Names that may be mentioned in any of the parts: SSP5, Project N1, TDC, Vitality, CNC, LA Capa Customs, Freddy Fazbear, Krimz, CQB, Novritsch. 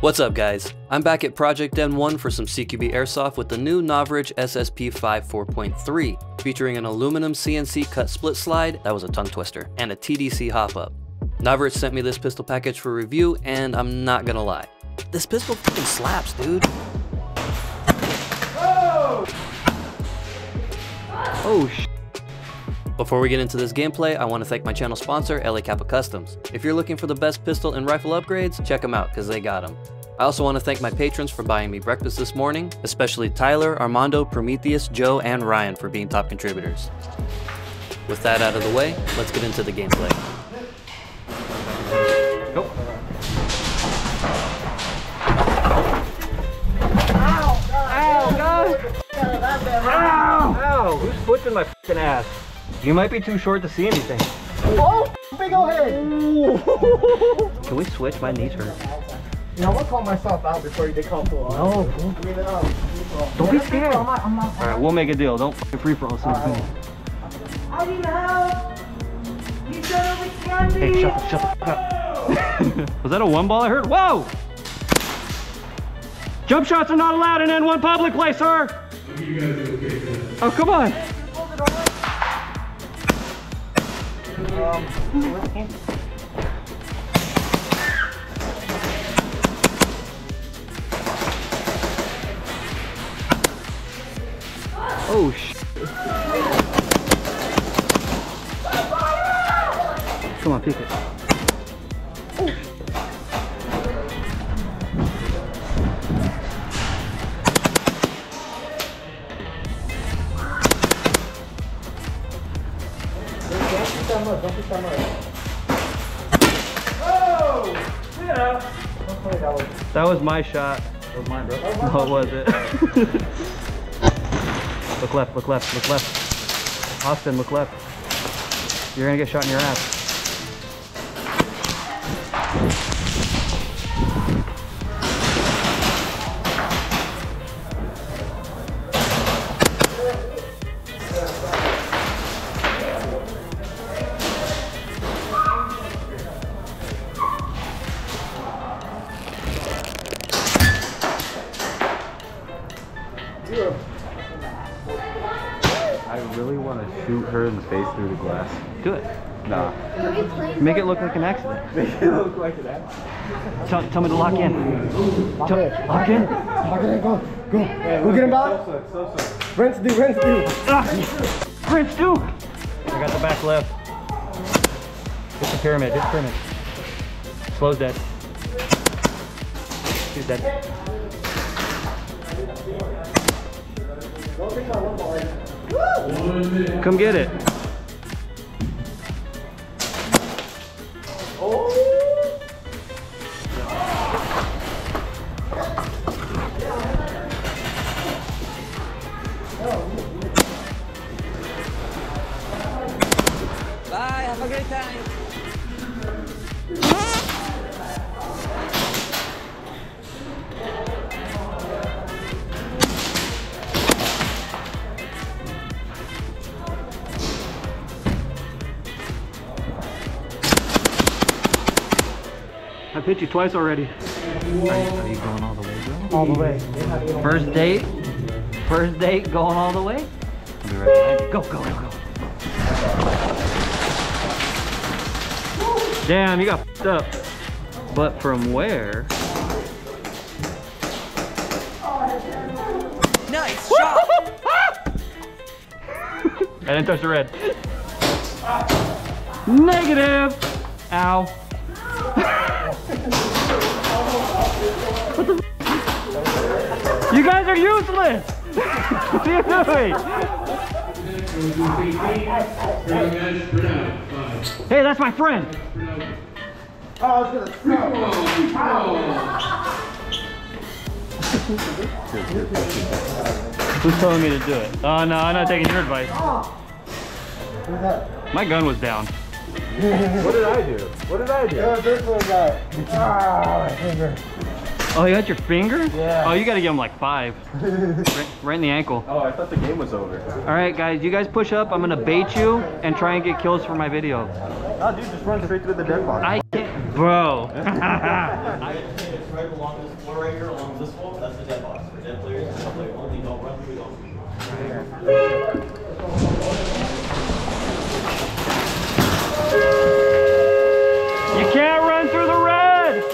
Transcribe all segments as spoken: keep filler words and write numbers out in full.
What's up guys, I'm back at Project N one for some C Q B airsoft with the new Novritsch S S P fifty-four point three, featuring an aluminum C N C cut split slide, that was a tongue twister, and a T D C hop up. Novritsch sent me this pistol package for review and I'm not gonna lie, this pistol fucking slaps, dude. Oh, oh shit. Before we get into this gameplay, I want to thank my channel sponsor, L A Capa Customs. If you're looking for the best pistol and rifle upgrades, check them out because they got them. I also want to thank my patrons for buying me breakfast this morning, especially Tyler, Armando, Prometheus, Joe, and Ryan for being top contributors. With that out of the way, let's get into the gameplay. Go. Ow! Ow! Ow! Ow! Who's flipping my fucking ass? You might be too short to see anything. Oh, big ol' head! Can we switch? My knees hurt. No, I'm gonna call myself out before you call for us. No. Don't, Don't be scared. I'm not, I'm not. All right, we'll make a deal. Don't fucking free for all something. I need help. You said it was candy. Hey, shut the, shut the fuck up. Was that a one ball I heard? Whoa! Jump shots are not allowed in N one public play, sir. You guys okay? Oh, come on. Um, oh shit. Come on, pick it. Don't pick that up. Yeah. That was my shot. That was mine, bro. What was it? Look left, look left, look left. Austin, look left. You're gonna get shot in your ass. I really want to shoot her in the face through the glass. Do it. Nah. Make it look like an accident. Make it look like an accident. Tell, tell me to lock in. Lock, tell, in. lock in. Lock in. Go. Go. Yeah, we'll get him out. So, so, so. Rinse do. Rinse do. Ah. Rinse do. I got the back left. Hit the pyramid. Hit the pyramid. Slow's dead. She's dead. Don't think I want to like it. Come get it. Oh. Bye, have a great time. I hit you twice already. Are, are you going all the way, bro? All the way. First date? First date going all the way? I'll be right behind you. Go, go, go, go. Damn, you got f***ed up. But from where? Nice shot! I didn't touch the red. Negative! Ow. What the f***? You guys are useless! What are you doing? Hey, that's my friend! Oh, I was gonna... Who's telling me to do it? Oh no, I'm not taking your advice. What was that? My gun was down. What did I do? What did I do? Yeah, this one got. Ah, my finger. Oh, you got your finger? Yeah. Oh, you got to give him like five. right, right in the ankle. Oh, I thought the game was over. All right, guys, you guys push up. I'm going to bait you and try and get kills for my video. Oh, dude, just run straight through the dead box. I can't, bro. I can say it's right along this floor right here, along this wall. That's the dead box. For dead players, dead players only. Don't run through those. You can't run through the red.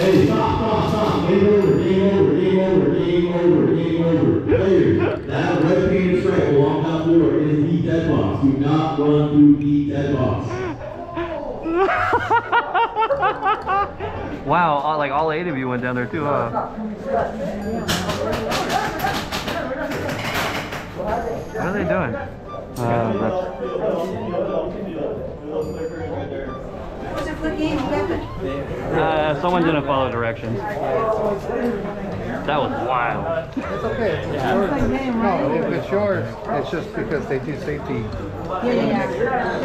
Hey, stop, stop, stop, game over, game over, game over, game over, game over. Players, that red painted stripe along that floor is the dead box. Do not run through the dead box. Wow, all, like all eight of you went down there too, huh? What are they doing? Uh, that's... Uh, someone didn't follow directions. That was wild. It's okay. It's yeah. yours. No, if it's yours, it's just because they do safety. Yeah, yeah, yeah.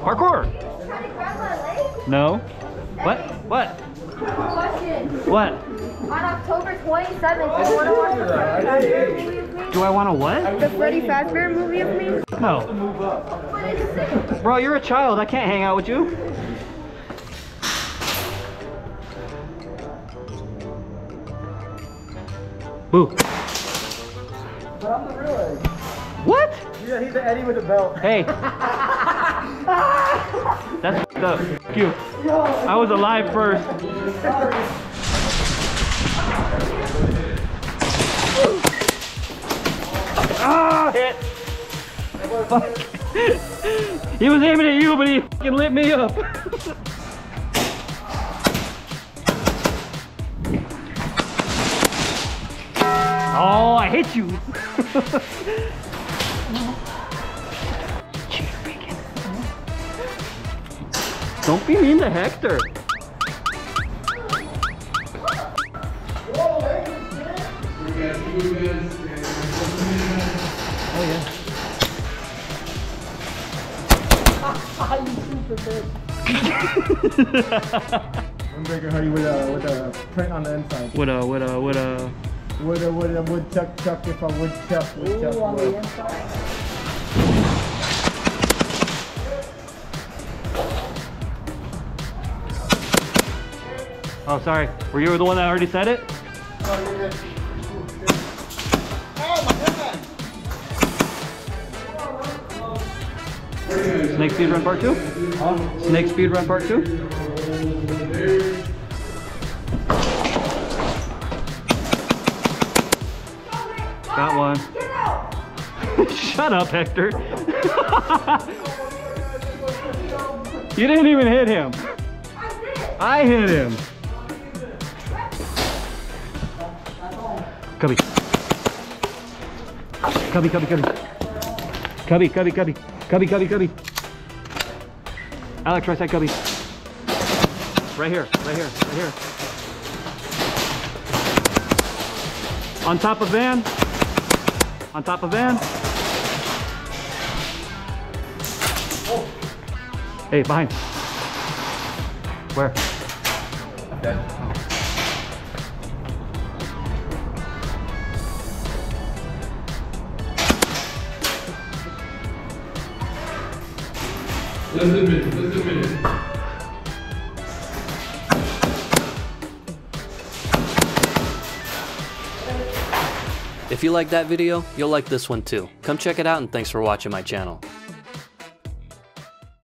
Parkour. No. What? What? What? On October twenty-seventh, do you want to watch the Freddy Fazbear movie with me? Do I want to what? The Freddy Fazbear movie with me? No. Bro, you're a child. I can't hang out with you. Boo. But I'm the real Eddie. What? Yeah, he's the Eddie with the belt. Hey. That's f***ed up. F*** you. I was alive first. Ah, hit. Fuck. He was aiming at you, but he fucking lit me up. Oh, I hit you. Don't be mean to Hector. Oh yeah. Windbreaker hoodie with a with a print on the inside. With a with a with a with a with a wood chuck chuck if I would chuck wood chuck. Ooh, on the inside. Oh, sorry. Were you the one that already said it? Oh, you're good. Oh, my God. Snake speed run part two? Huh? Snake speed run part two? Got one. Shut up, Hector. You didn't even hit him. I hit him. Cubby. Cubby, cubby, cubby. Cubby, cubby, cubby. Cubby, cubby, cubby. Alex, right side, cubby. Right here, right here, right here. On top of van. On top of van. Oh. Hey, behind. Where? Dead. Just a minute, just a minute. If you like that video, you'll like this one too. Come check it out and thanks for watching my channel.